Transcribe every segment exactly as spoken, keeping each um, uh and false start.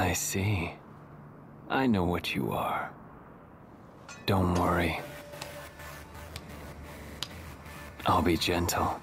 I see. I know what you are. Don't worry. I'll be gentle.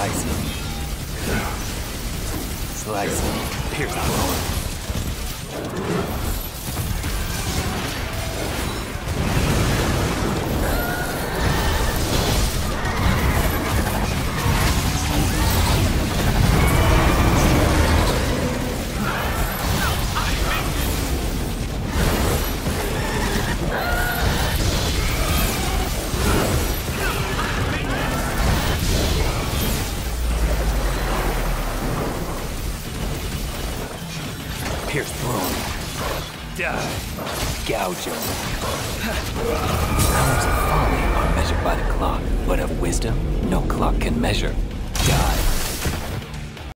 Slice me. Slice me. Pierce the Pierce thrown. Die. Gouge him. Hours of folly are measured by the clock, but of wisdom, no clock can measure. Die.